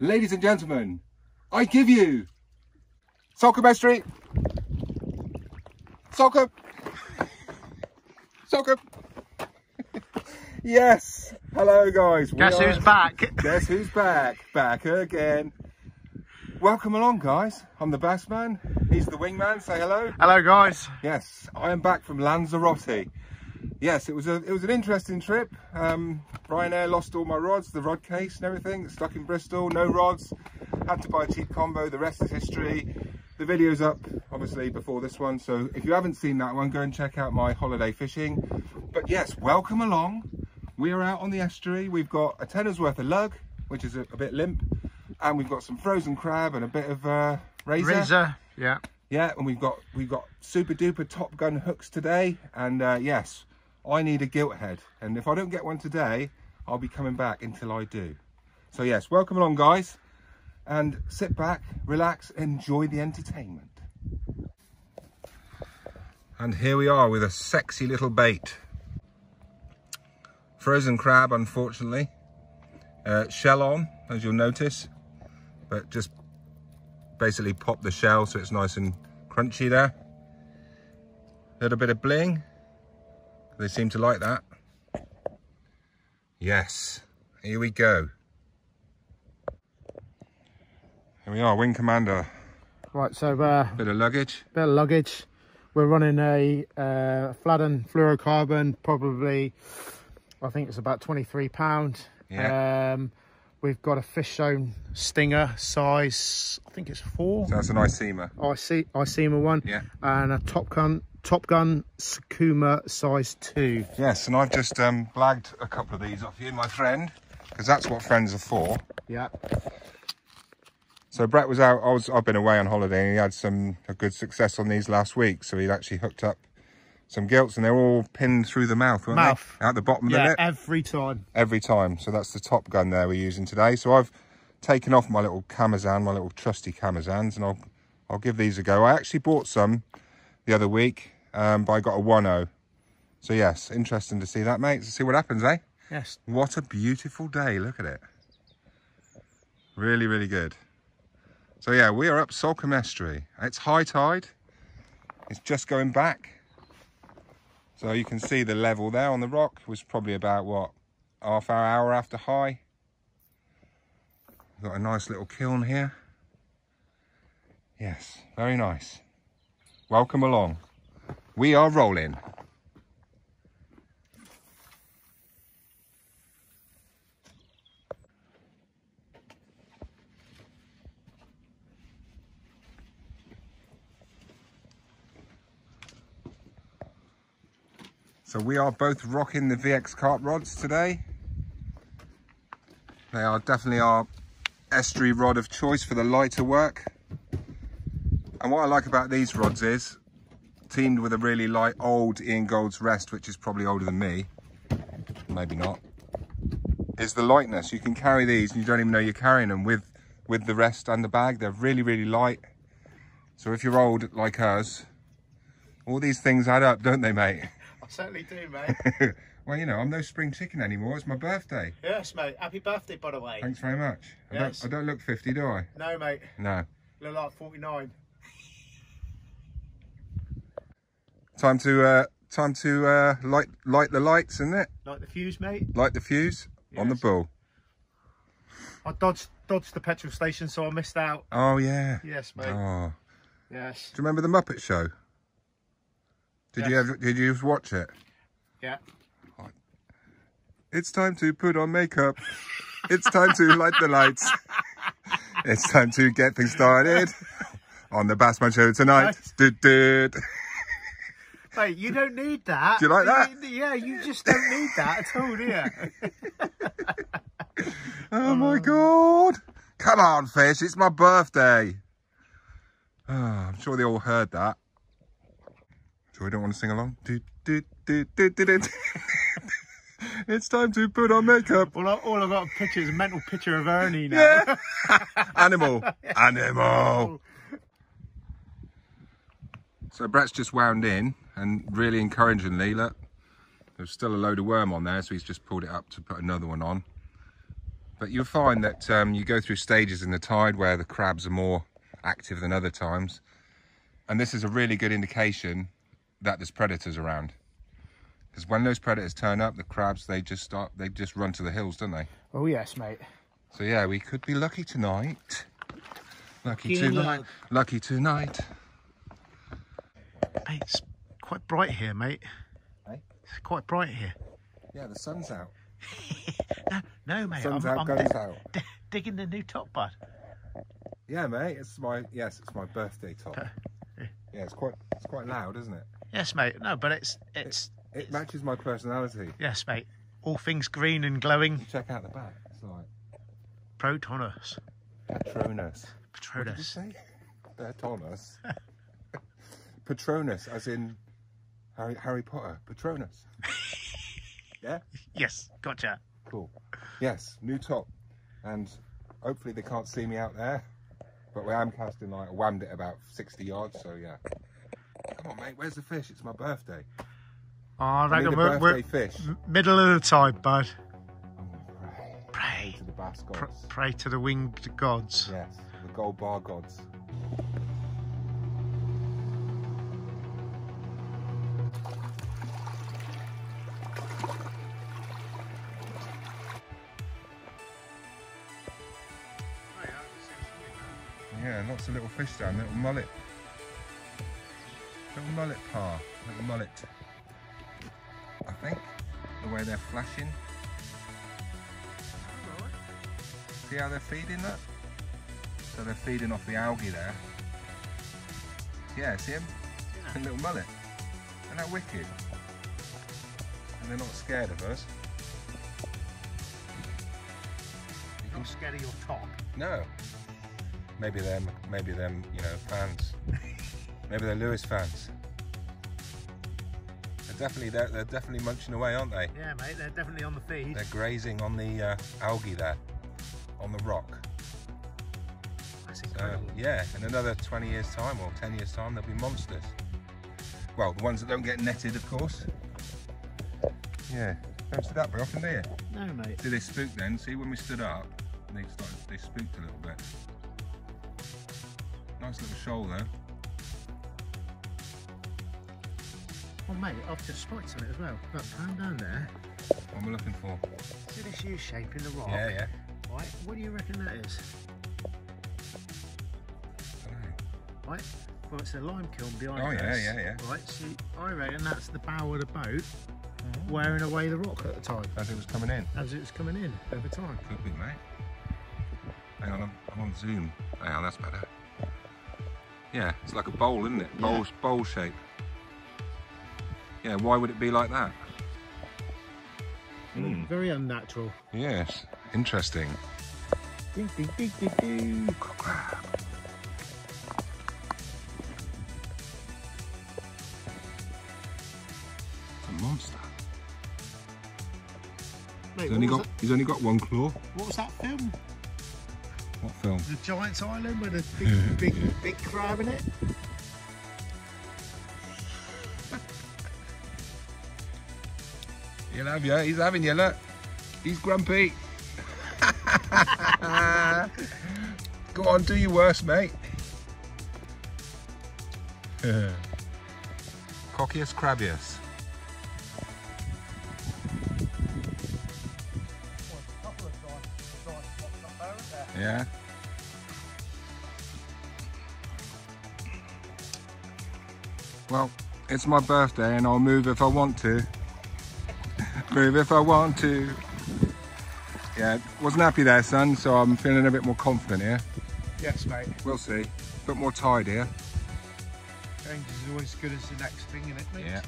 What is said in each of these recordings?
Ladies and gentlemen, I give you Salcombe Estuary. Salcombe. Salcombe. Yes. Hello, guys. Guess who's back? Guess who's back? Back again. Welcome along, guys. I'm the bass man. He's the wingman. Say hello. Hello, guys. Yes, I am back from Lanzarote. Yes, it was an interesting trip. Ryanair lost all my rods, the rod case and everything. Stuck in Bristol, no rods. Had to buy a cheap combo. The rest is history. The video's up, obviously, before this one. So if you haven't seen that one, go and check out my holiday fishing. But yes, welcome along. We are out on the estuary. We've got a tenner's worth of lug, which is a bit limp. And we've got some frozen crab and a bit of razor. Yeah. Yeah, and we've got super duper Top Gun hooks today. And yes, I need a gilt head. And if I don't get one today, I'll be coming back until I do. So yes, welcome along, guys. And sit back, relax, enjoy the entertainment. And here we are with a sexy little bait. Frozen crab, unfortunately. Shell on, as you'll notice. But just basically pop the shell so it's nice and crunchy there. A little bit of bling. They seem to like that. Yes, here we go. Here we are, Wing Commander. Right, so bit of luggage. We're running a Fladden fluorocarbon, probably, I think it's about 23 pound. Yeah. We've got a fish zone stinger, size, I think it's 4. So that's an Icema. Icema one. Yeah. And a Top Gun Skoda size 2. Yes, and I've just blagged a couple of these off you, my friend, because that's what friends are for. Yeah. So Brett was out, I've been away on holiday, and he had a good success on these last week. So he actually hooked up some gilts, and they're all pinned through the mouth, weren't they? At the bottom of the lip. Every time. Every time. So that's the Top Gun there we're using today. So I've taken off my little Camazan, my little trusty Camazans, and I'll give these a go. I actually bought some the other week, but I got a 1-0. So yes, interesting to see that, mate. To see what happens, eh? Yes. What a beautiful day. Look at it. Really, really good. So yeah, we are up Salcombe Estuary. It's high tide. It's just going back. So you can see the level there on the rock was probably about, what, half hour after high. Got a nice little kiln here. Yes, very nice. Welcome along. We are rolling. So we are both rocking the VX carp rods today. They are definitely our estuary rod of choice for the lighter work. And what I like about these rods is, teamed with a really light old Ian Gold's rest, which is probably older than me, maybe not, is the lightness. You can carry these and you don't even know you're carrying them with the rest and the bag. They're really, really light. So if you're old like us, all these things add up, don't they, mate? Certainly do, mate. Well, you know, I'm no spring chicken anymore. It's my birthday. Yes, mate. Happy birthday, by the way. Thanks very much. Yes. I don't look 50, do I? No, mate. No. Look like 49. Time to light the lights, isn't it? Light the fuse, mate. Light the fuse. Yes. On the bull. I dodged the petrol station, so I missed out. Oh yeah. Yes, mate. Oh. Yes. Do you remember the Muppet Show? Did you watch it? Yeah. It's time to put on makeup. It's time to light the lights. It's time to get things started on the Bassman Show tonight. Dude. Wait, you don't need that. Do you like that? Yeah, you just don't need that at all, do you? Oh my God. Come on, fish. It's my birthday. Oh, I'm sure they all heard that. So we don't want to sing along. It's time to put on makeup. Well, all I've got is a mental picture of Ernie now. Yeah. Animal. So Brett's just wound in, and really encouragingly, look, there's still a load of worm on there, so he's just pulled it up to put another one on. But you'll find that you go through stages in the tide where the crabs are more active than other times. And this is a really good indication that there's predators around. Because when those predators turn up, the crabs, they just run to the hills, don't they? Oh yes, mate. So yeah, we could be lucky tonight. Lucky tonight. Lucky tonight. Hey, it's quite bright here, mate. Hey? It's quite bright here. Yeah, the sun's out. No, mate. Sun's out, guns out. Digging the new top, bud. Yeah, mate. It's my it's my birthday top. Yeah, it's quite loud, isn't it? Yes, mate. No, but it matches my personality. Yes, mate. All things green and glowing. You check out the back. It's like Patronus. Patronus. Patronus. What did you say? Patronus. Patronus, as in Harry Potter. Patronus. Yeah. Yes. Gotcha. Cool. Yes. New top, and hopefully they can't see me out there, but I am casting light. I whammed it about 60 yards, so yeah. Come on, mate. Where's the fish? It's my birthday. Oh, I reckon we're fish. Middle of the tide, bud. I'm gonna pray to the bass gods. Pray to the winged gods. Yes, the gold bar gods. Yeah, lots of little fish down, little mullet par, little mullet. I think the way they're flashing. See how they're feeding that? So they're feeding off the algae there. Yeah, see him? Yeah. Little mullet. Isn't that wicked? And they're not scared of us. You're not scared of your top? No. Maybe them, you know, fans. Maybe they're Lewis fans. They're definitely munching away, aren't they? Yeah, mate. They're definitely on the feed. They're grazing on the algae there, on the rock. That's incredible. Yeah, in another 20 years' time or 10 years' time, they'll be monsters. Well, the ones that don't get netted, of course. Yeah, don't sit up very often, do you? No, mate. See, they spooked then. See, when we stood up, they spooked a little bit. Nice little shoal there. Oh mate, I've just spiked on it as well. Look, pound down there. What am I looking for? See this U shape in the rock? Yeah, yeah. Right, what do you reckon that is? I don't know. Right, well it's a lime kiln behind us. Oh yeah, yeah, yeah. Right, so I reckon that's the bow of the boat wearing away the rock at the time. As it was coming in? As it was coming in, over time. Could be, mate. Hang on, I'm on Zoom. Hang on, that's better. Yeah, it's like a bowl, isn't it? Bowl shape. Yeah, why would it be like that? Mm. Very unnatural. Yes, interesting. Ding, ding, ding, ding, ding. Crab. It's a monster. Mate, he's only got one claw. What was that film? What film? The Giant's Island with a big crab in it. He'll have you. He's having you. Look, he's grumpy. Go on, do your worst, mate. Cockius crabbius. Yeah. Well, it's my birthday and I'll move if I want to. Move if I want to. Yeah, wasn't happy there, son, so I'm feeling a bit more confident here. Yes, mate. We'll see. A bit more tide here. Change is always as good as the next thing, isn't it, mate? Yeah.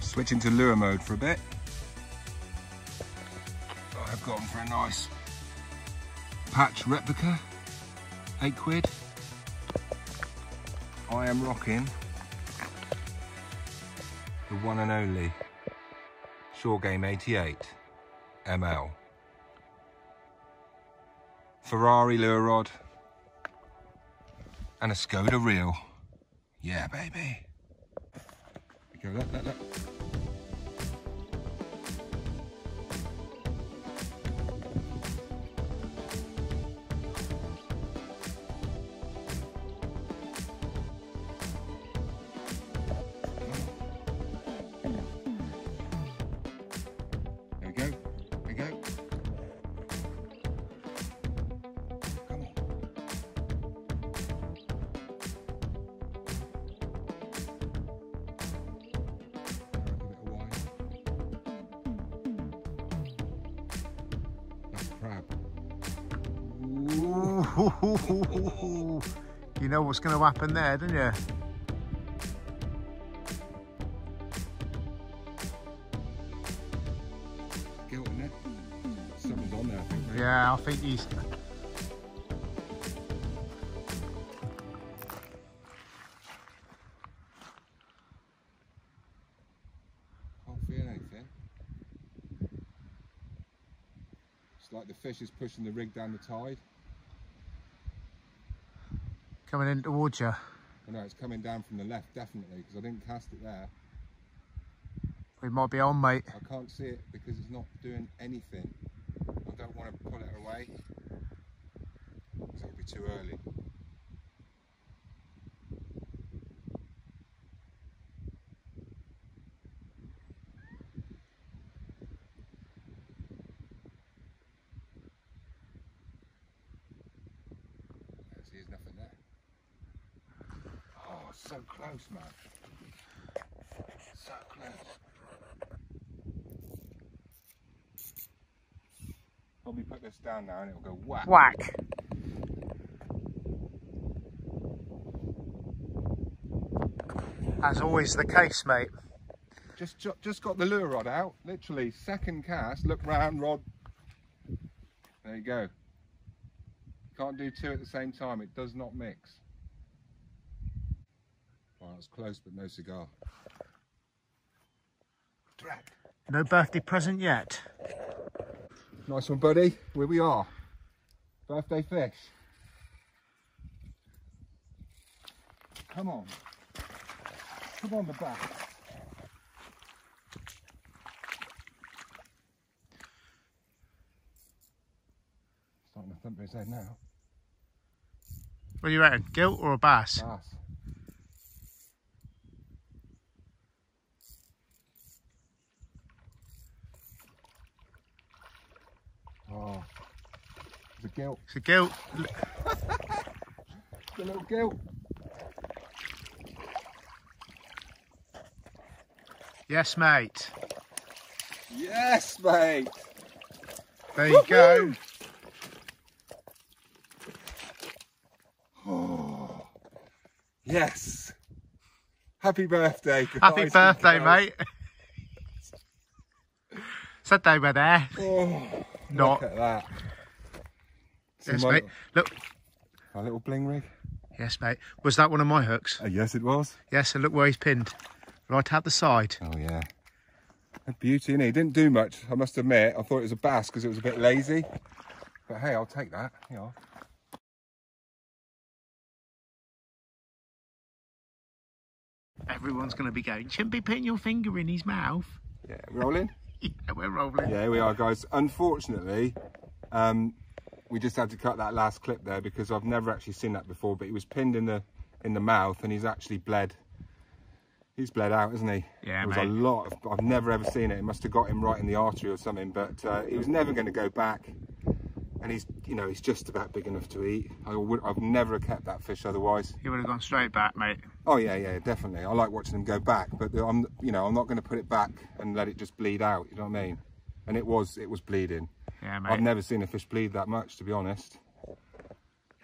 Switch into lure mode for a bit. I've gotten for a nice patch replica, £8. I am rocking the one and only Shore Game 88 ML. Ferrari lure rod and a Skoda reel. Yeah, baby. Go, look. There we go. Come on. Ooh, you know what's going to happen there, don't you? Yeah, I think he's... Can't feel anything. It's like the fish is pushing the rig down the tide. Coming in towards you? Oh, no, it's coming down from the left, definitely, because I didn't cast it there. We might be on, mate. I can't see it because it's not doing anything. I don't want to pull it away because it'll be too early. There's nothing there. Oh, so close, man. So close. Probably put this down now and it'll go whack. Whack. As always the case, mate. Just got the lure rod out. Literally, second cast. Look round, rod. There you go. Can't do two at the same time. It does not mix. Well, that's close, but no cigar. Drag. No birthday present yet. Nice one, buddy. Here we are. Birthday fish. Come on. Come on, the back. Starting to thump his head now. What do you reckon? Gilt or a bass? Bass. Oh, it's a gilt. It's a gilt. It's a little gilt. Yes, mate. Yes, mate. There you go. Oh, yes. Happy birthday. Happy birthday, mate. Said they were there. Oh. Not. Look at that. Yes, mate. Look. Our little bling rig. Yes, mate. Was that one of my hooks? Yes, it was. Yes, and look where he's pinned. Right out the side. Oh, yeah. A beauty, innit? He didn't do much, I must admit. I thought it was a bass because it was a bit lazy. But hey, I'll take that. You know. Everyone's going to be going, shouldn't be putting your finger in his mouth. Yeah, rolling. Yeah, we're rolling. Yeah, we are, guys. Unfortunately, we just had to cut that last clip there because I've never actually seen that before. But he was pinned in the mouth, and he's actually bled. He's bled out, isn't he? Yeah, it was, mate. A lot. I've never ever seen it. It must have got him right in the artery or something. But he was never going to go back. And he's, you know, he's just about big enough to eat. I've never kept that fish otherwise. He would have gone straight back, mate. Oh yeah, yeah, definitely. I like watching him go back, but I'm, you know, I'm not going to put it back and let it just bleed out. You know what I mean? And it was bleeding. Yeah, mate. I've never seen a fish bleed that much, to be honest.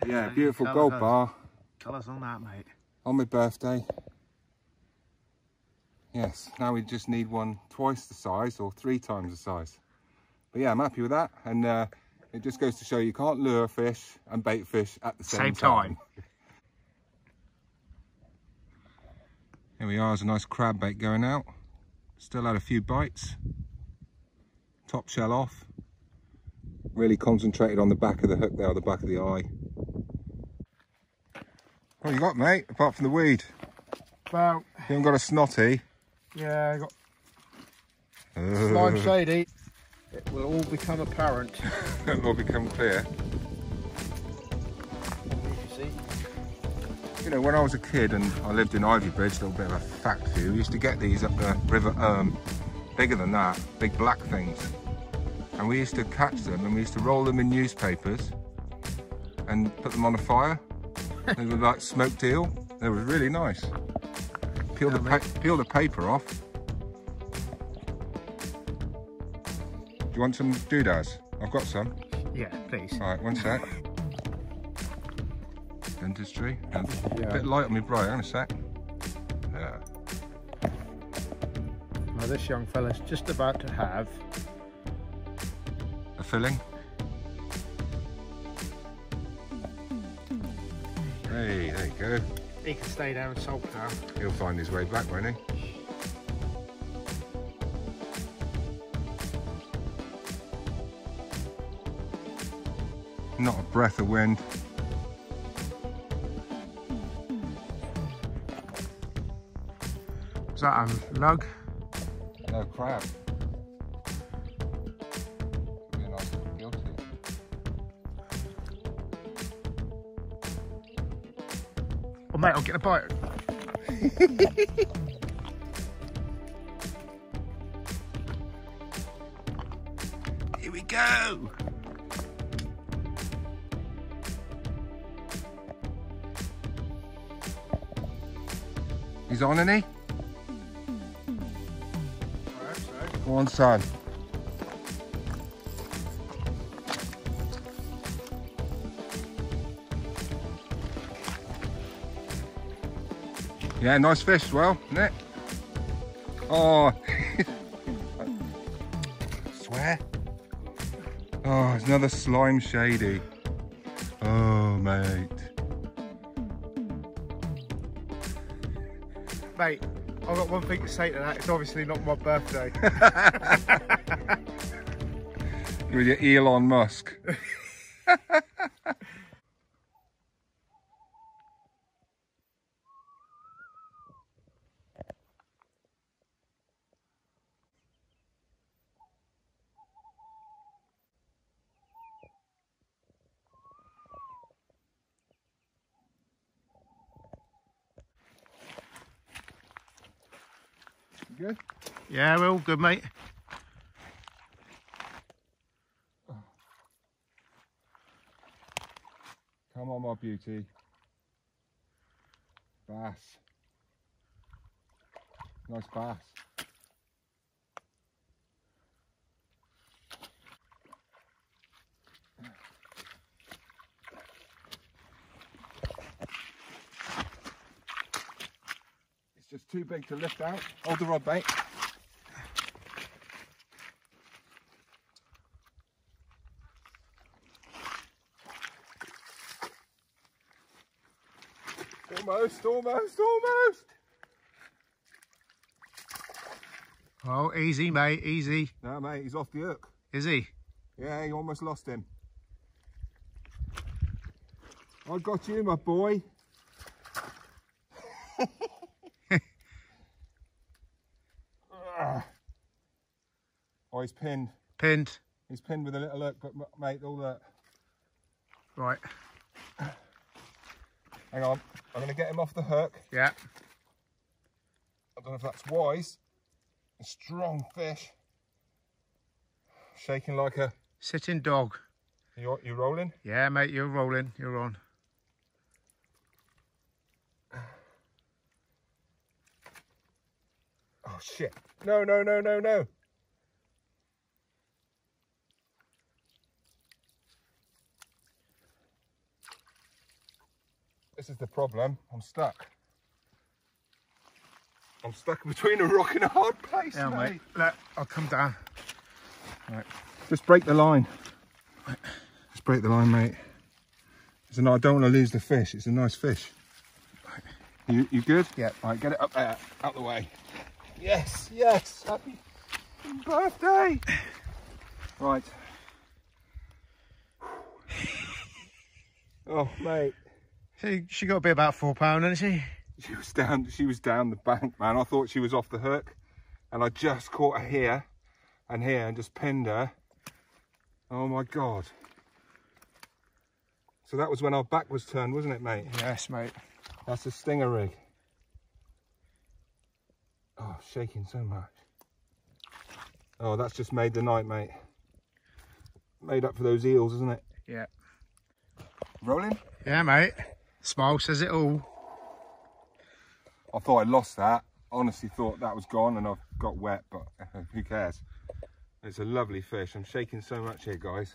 Yeah, beautiful gold bar. Colours on that, mate. On my birthday. Yes. Now we just need one twice the size or three times the size. But yeah, I'm happy with that. And it just goes to show you can't lure fish and bait fish at the same time. Here we are, there's a nice crab bait going out. Still had a few bites. Top shell off. Really concentrated on the back of the hook there, or the back of the eye. What you got, mate, apart from the weed? Well, you haven't got a snotty? Yeah, I got slime shady. It will all become apparent. It will become clear. You know, when I was a kid and I lived in Ivy Bridge, a little bit of a fact for you, we used to get these up the River Erm, bigger than that, big black things. And we used to catch them and we used to roll them in newspapers and put them on a fire. They were like smoked eel. They were really nice. Peel the paper off. Do you want some doodads? I've got some. Yeah, please. All right, one sec. Dentistry. Yeah. A bit light on me bro, hang on a sec. Yeah. Now this young fella's just about to have a filling. Hey, there you go. He can stay down and salt now. He'll find his way back, won't he? Not a breath of wind. Is that a lug? No, crab. Mate, I'll get a bite. Here we go. He's on, isn't he? I hope so. Go on, son. Yeah, nice fish as well, isn't it? Oh, I swear. Oh, it's another slime shady. Oh, mate. Mate, I've got one thing to say to that. It's obviously not my birthday. With your Elon Musk. Good? Yeah, we're all good, mate. Come on, my beauty. Bass. Nice bass. Just too big to lift out. Hold the rod, mate. Almost, almost, almost. Oh, easy, mate, easy. No, mate, he's off the hook. Is he? Yeah, you almost lost him. I got you, my boy. Oh, he's pinned. Pinned. He's pinned with a little hook, but mate, all that. Right. Hang on. I'm going to get him off the hook. Yeah. I don't know if that's wise. A strong fish. Shaking like a... sitting dog. You rolling? Yeah, mate, you're rolling. You're on. Oh, shit. No, no, no, no, no. This is the problem, I'm stuck. I'm stuck between a rock and a hard place, yeah, mate. Look, I'll come down. Right. Just break the line. Right. Just break the line, mate. Listen, I don't want to lose the fish, it's a nice fish. Right. You good? Yeah. All right, get it up there, out the way. Yes, yes. Happy birthday. Right. Oh, mate. She got to be about £4, didn't she? She was down the bank, man. I thought she was off the hook. And I just caught her here and just pinned her. Oh my God. So that was when our back was turned, wasn't it, mate? Yes, mate. That's a stinger rig. Oh, shaking so much. Oh, that's just made the night, mate. Made up for those eels, isn't it? Yeah. Rolling? Yeah, mate. Smile says it all. I thought I lost that. Honestly thought that was gone and I've got wet, but who cares? It's a lovely fish. I'm shaking so much here, guys.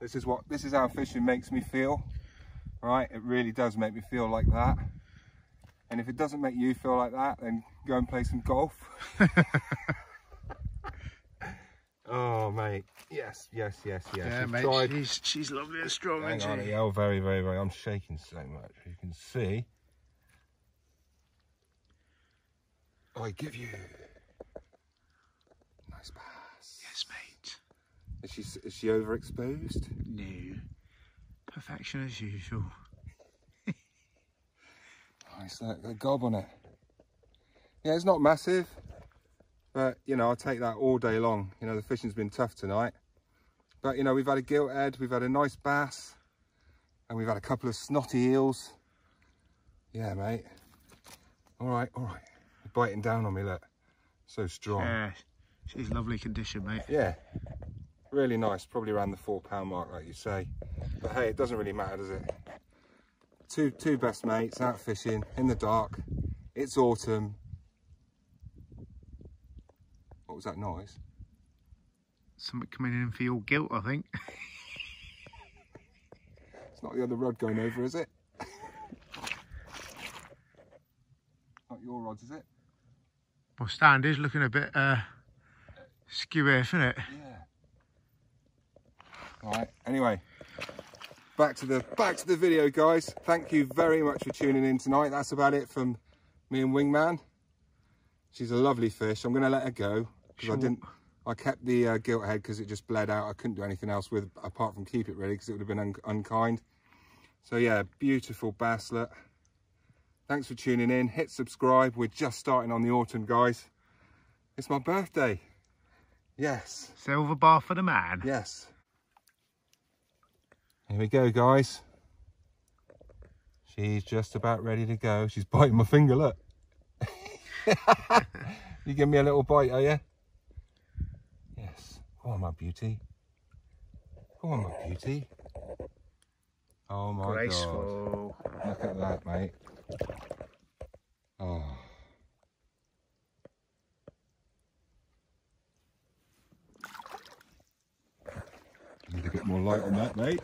This is how fishing makes me feel. Right? It really does make me feel like that. And if it doesn't make you feel like that, then go and play some golf. Oh, mate. Yes, yes, yes, yes. Yeah, mate, she's lovely and strong, isn't she? Hang on, oh, very, very, very. I'm shaking so much. You can see. I give you nice pass. Yes, mate. Is she overexposed? No. Perfection as usual. Nice that gob on it. Yeah, it's not massive, but you know, I'll take that all day long. You know, the fishing's been tough tonight, but you know, we've had a gilthead, we've had a nice bass, and we've had a couple of snotty eels. Yeah, mate. All right, all right. Biting down on me, look, so strong. Yeah, she's lovely condition, mate. Yeah, really nice, probably around the £4 mark, like you say. But hey, it doesn't really matter, does it? Two best mates out fishing in the dark. It's autumn. What was that noise? Something coming in for your guilt, I think. It's not the other rod going over, is it? Not your rods, is it? Well, stand is looking a bit skew, isn't it? Yeah. All right. Anyway, back to the video, guys. Thank you very much for tuning in tonight. That's about it from me and Wingman. She's a lovely fish. I'm going to let her go because I kept the gilt head because it just bled out. I couldn't do anything else with apart from keep it really because it would have been unkind. So yeah, beautiful basslet. Thanks for tuning in. Hit subscribe. We're just starting on the autumn, guys. It's my birthday. Yes. Silver bar for the man. Yes. Here we go, guys. She's just about ready to go. She's biting my finger, look. You give me a little bite, are you? Yes. Come on, my beauty. Come on, my beauty. Oh, my Graceful. God. Look at that, mate. Oh. Need a bit more light on that, mate.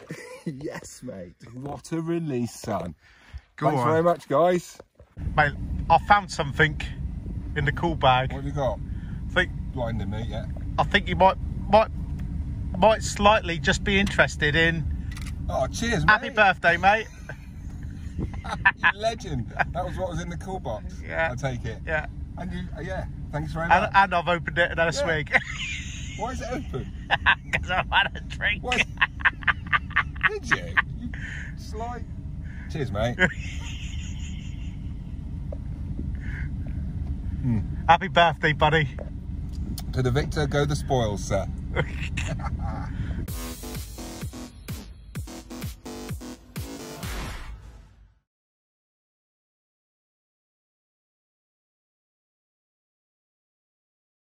Yes, mate. What a release, son. Thanks very much, guys. Mate, I found something in the cool bag. What have you got? I think blinding me, yeah. I think you might slightly just be interested in. Oh, cheers, mate. Happy birthday, mate. You legend. That was what was in the cool box. Yeah. I take it. Yeah. And you, yeah, thanks very much. And I've opened it and had a swig. Why is it open? Because I've had a drink. Did you? You sly. Cheers, mate. Happy birthday, buddy. To the victor go the spoils, sir.